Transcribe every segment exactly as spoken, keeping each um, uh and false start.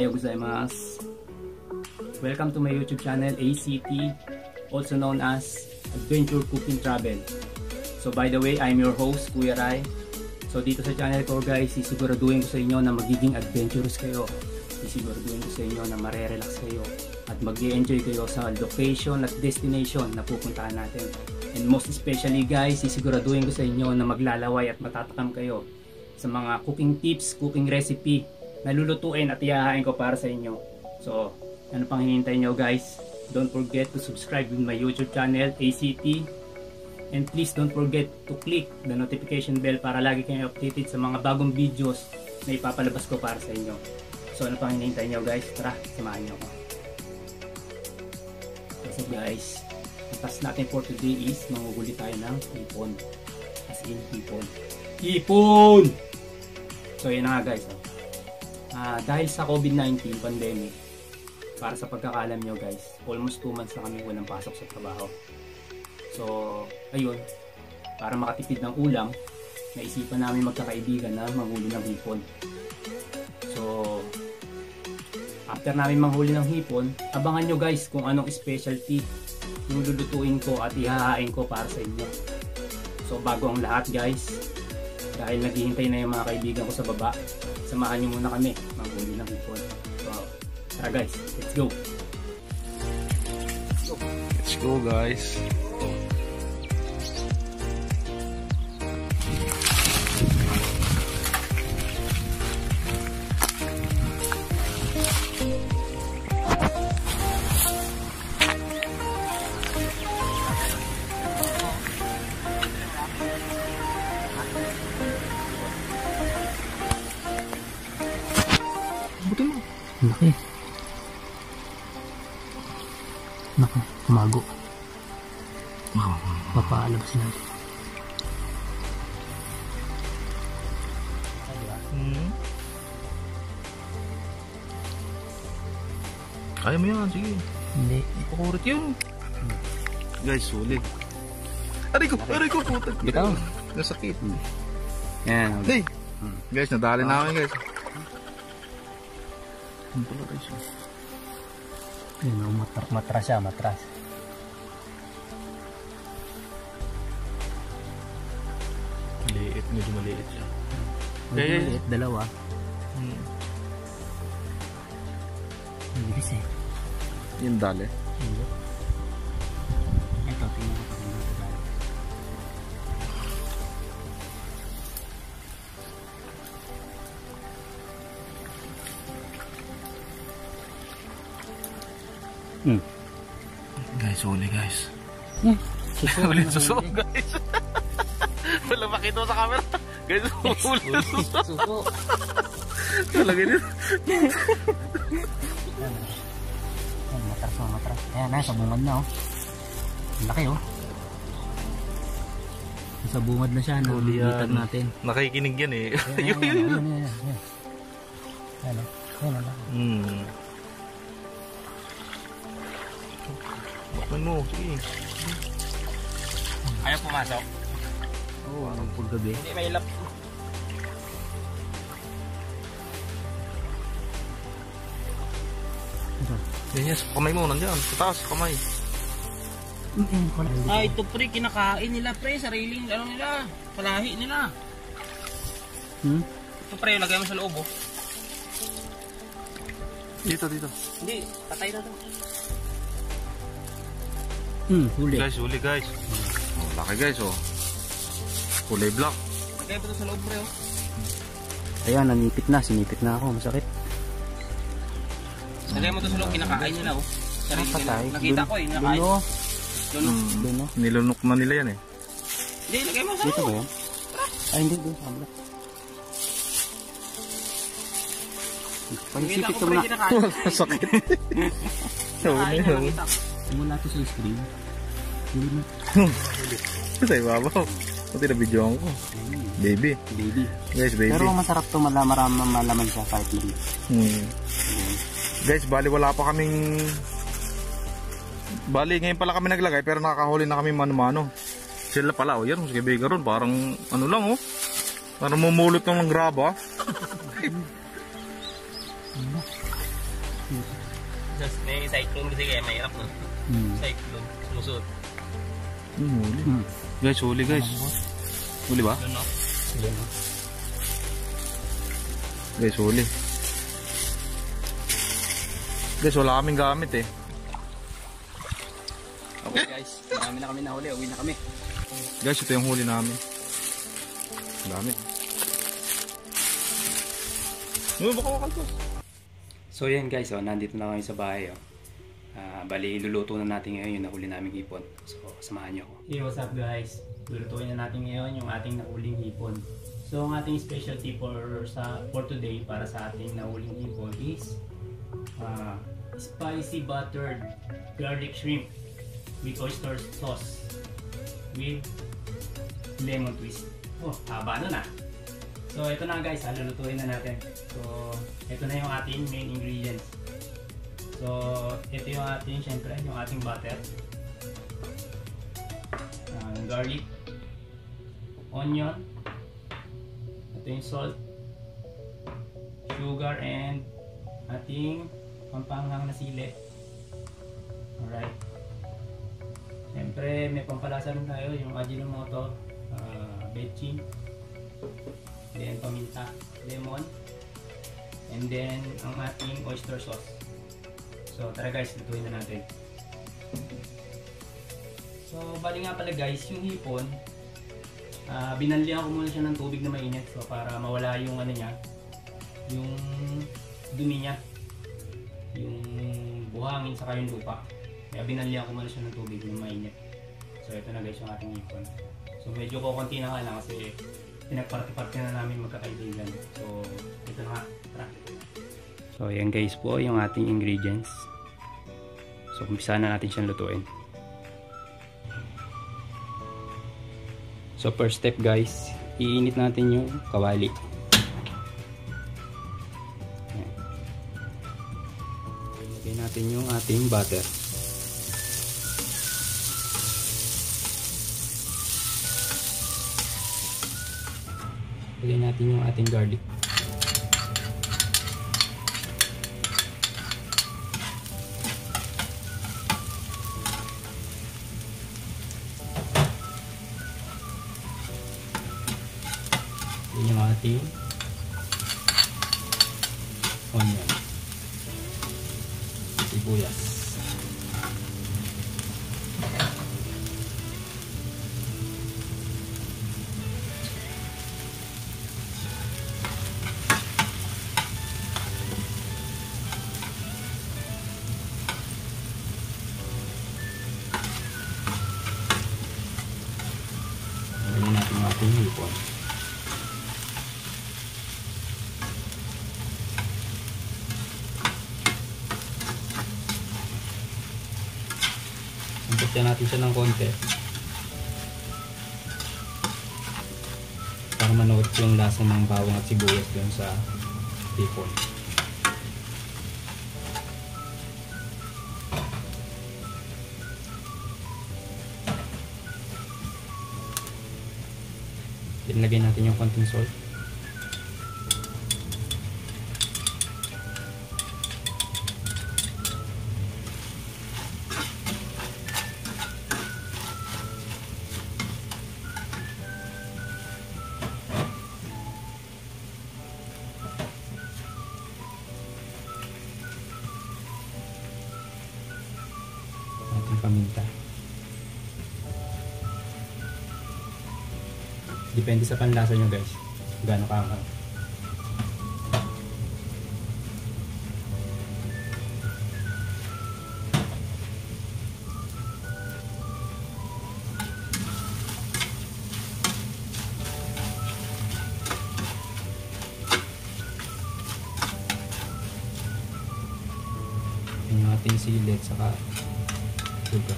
Ohayou gozaimasu. Welcome to my YouTube channel A C T, also known as Adventure Cooking Travel. So by the way, I'm your host, Kuya Ray. So dito sa channel ko guys, isiguraduhin ko sa inyo na magiging adventurous kayo. Isiguraduhin ko sa inyo na marerelax kayo at mag-enjoy kayo sa location at destination na pupuntahan natin. And most especially guys, isiguraduhin ko sa inyo na maglalaway at matatakam kayo sa mga cooking tips, cooking recipe na lulutuin at ihahain ko para sa inyo. So ano pang hinihintay nyo guys? Don't forget to subscribe with my YouTube channel A C T, and please don't forget to click the notification bell para lagi kayong updated sa mga bagong videos na ipapalabas ko para sa inyo. So ano pang hinihintay nyo guys? Tara, samahan nyo ko. Kasi guys, ang task natin for today is manguhuli tayo ng hipon. As in hipon. Hipon! So yun na nga guys. Ah, dahil sa COVID nineteen pandemic, para sa pagkakaalam nyo guys, almost two months na kami walang pasok sa trabaho. So ayun, para makatipid ng ulam, naisipan namin magkakaibigan na manghuli ng hipon. So after namin manghuli ng hipon, abangan nyo guys kung anong specialty yung lulutuin ko at ihahain ko para sa inyo. So bago ang lahat guys, dahil naghihintay na yung mga kaibigan ko sa baba, samahan nyo muna kami manghuli ng hipon. So, tara guys, let's go! Let's go, let's go guys! Laki. Naku, kumago. Papaalabas natin. Kaya mo yan, sige. Hindi. Pakurit yun. Guys, sulit. Aray ko, aray ko, putag. Bitaw. Nasakit. Yan. Hey. Guys, nadali na kami guys. Ang pala guys. Ayun, matras siya, matras. Maliit, medyo maliit siya. Medyo maliit, dalawa. Ang bilis eh. Yung dali. Ito, tingnan ko pa rin dito dali. Hmm. Guys, uli guys. Hmm. Uli suso guys. Wala makita sa camera. Guys, uli suso. Talaga din. Matras na matras. Ayan na, sa bungad na oh. Laki oh. Sa bungad na siya. Ulitan natin. Nakikinig yan eh. Ayan, ayan, ayan, ayan. Ayan o. Ayan o. Hmm. Bakman mo, sige. Ayaw pumasok? Oo, oh, anong paggabi. Hindi, may ilap. Ganyan, sa kamay mo, nandiyan. Sa taas, sa kamay. Ay, ito pre, kinakain nila pre. Sariling, ano nila, palahi nila. Hmm? Ito pre, lagay mo sa loob oh. Dito, dito. Hindi, patay na ito. Hmm, huli. Guys, huli guys. Oh, laki guys oh. Kulay black. Lagay pa ito sa loob pre oh. Ayan, nanipit na. Sinipit na ako. Masakit. Lagay mo ito sa loob. Kinakain nila oh. Sarili ah, nila. Nakita ko eh. Nakain. Duno. Duno. Duno. Nilunok na nila yan eh. Hindi, lagay mo sa loob. Dito ba yan? Ay, hindi. Doon sa kabla. Panisipit ko muna. Sakit. Nakain na nakita ko. Wala ito sa screen. Huli na. Sa ibabaw. Pati na videoan ko. Baby. Baby. Guys, baby. Pero masarap ito. Maraming malaman siya kahit hindi. Hmm. Guys, bali wala pa kaming... Bali, ngayon pala kami naglagay pero nakakahuli na kami mano-mano. Sila pala. O yan, sige bega ron. Parang ano lang oh. Parang mumulot ng graba. Hmm. Tapos may cyclone kasi kaya mahirap no? Hmm. Cyclone, musod. Hmm, huli. Hmm. Guys, huli guys. Huli ba? Huli no? Huli no? Guys, huli. Guys, wala kaming gamit eh. Okay guys, marami na kami nahuli. Uwi na kami. Guys, ito yung huli namin. Gamit. Uy, baka makaltos. So yan guys, oh, nandito na kami sa bahay. Oh. Uh, bali, luluto na natin ngayon yung nahuli naming hipon. So, samahan niyo ako. Hey, what's up guys? Lulutuin na natin ngayon yung ating nahuling hipon. So, ang ating specialty for, sa, for today para sa ating nahuling hipon is uh, spicy buttered garlic shrimp with oyster sauce with lemon twist. Oh, haba na na. So, ito na guys, lulutuin na natin. So, ito na yung ating main ingredients. So, ito yung ating, syempre, yung ating butter. Uh, garlic. Onion. Ito yung salt. Sugar and ating pampanghang na sili. Alright. Syempre, may pampalasa rin tayo yung ajinomoto, uh, betchin. Then paminta, lemon, and then ang ating oyster sauce. So tara guys, lutuin na natin. So bali nga pala guys, yung hipon, uh, binanlihan ko muna siya ng tubig na mainit, so para mawala yung ano niya, yung dumi niya, yung buhangin saka yung lupa. Kaya binanlihan ko muna siya ng tubig na mainit. So ito na guys yung ating hipon. So medyo kukunti na lang kasi pinagparte-parte na namin magkakaibigan. So, ito na nga. Tara. So, yan guys po yung ating ingredients. So, umpisa na natin siyang lutuin. So, first step guys, iinit natin yung kawali. Ayan. Ilagay natin yung ating butter. Lagyan natin yung ating garlic. Lagyan yung ating onion. Sibuyas. Umpisa natin siya ng konti para manuot yung lasa ng bawang at sibuyas doon sa hipon. Ilagay natin yung konting salt. Paminta. Depende sa panlasa nyo guys, gaano kaanghang. Yung ating silid saka sugar.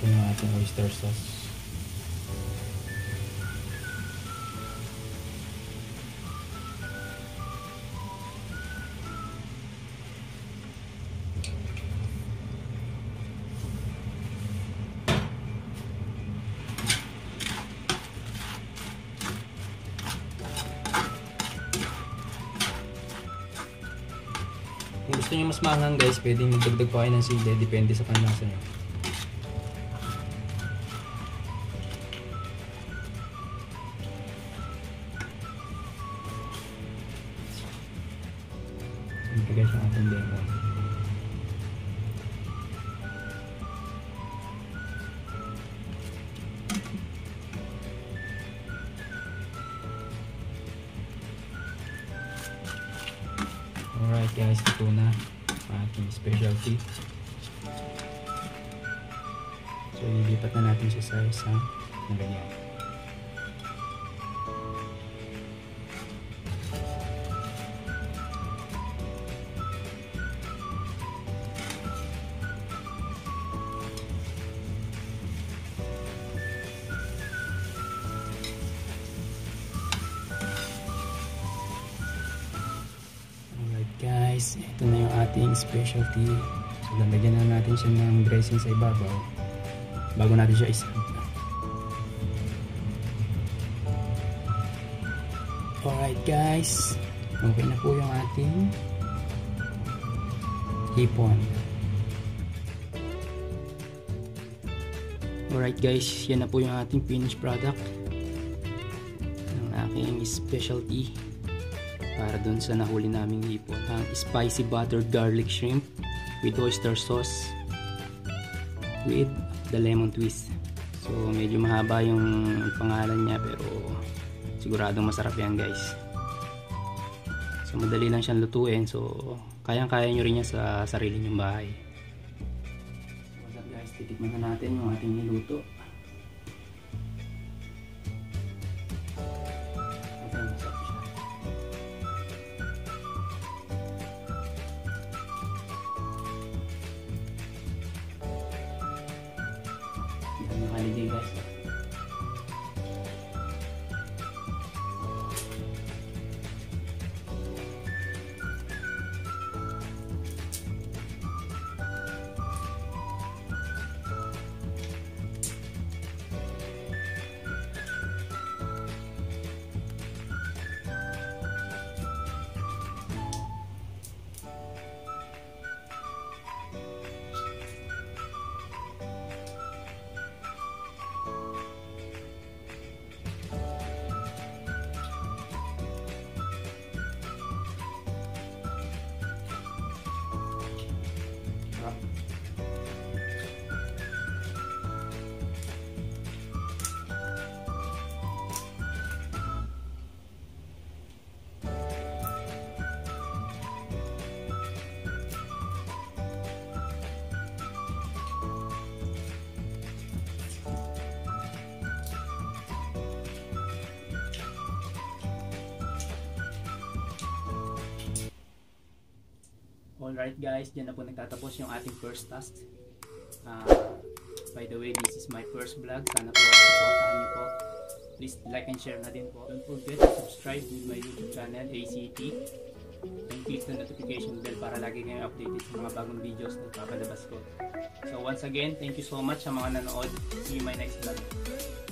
Ito yung ating oyster sauce. gusto niyo mas maanghang guys, pwedeng magdagdag pa kayo ng sili, depende sa panlasa niyo. Ito guys ang ating lemon. Alright guys, ito na ang ating specialty. So ilipat na natin siya sa isa ng ganyan. Ito na yung ating specialty. So lalagyan na natin siya ng dressing sa ibabaw bago natin siya isang. Alright guys, okay na po yung ating hipon. Alright guys, yan na po yung ating finished product ng aking specialty para dun sa nahuli naming hipon, ang spicy butter garlic shrimp with oyster sauce with the lemon twist. So medyo mahaba yung pangalan niya pero siguradong masarap yan guys. So madali lang siyang lutuin, so kayang kaya nyo rin yan sa sarili nyong bahay. So what's up guys, titikman na natin yung ating niluto. Holiday guys. Alright guys, dyan na po nagtatapos yung ating first task. Uh, by the way, this is my first vlog. Sana po supportahan niyo po. Please like and share na din po. Don't forget to subscribe to my YouTube channel, A C T. And click the notification bell para lagi kayong updated sa mga bagong videos na papalabas ko. So once again, thank you so much sa mga nanood. See you in my next vlog.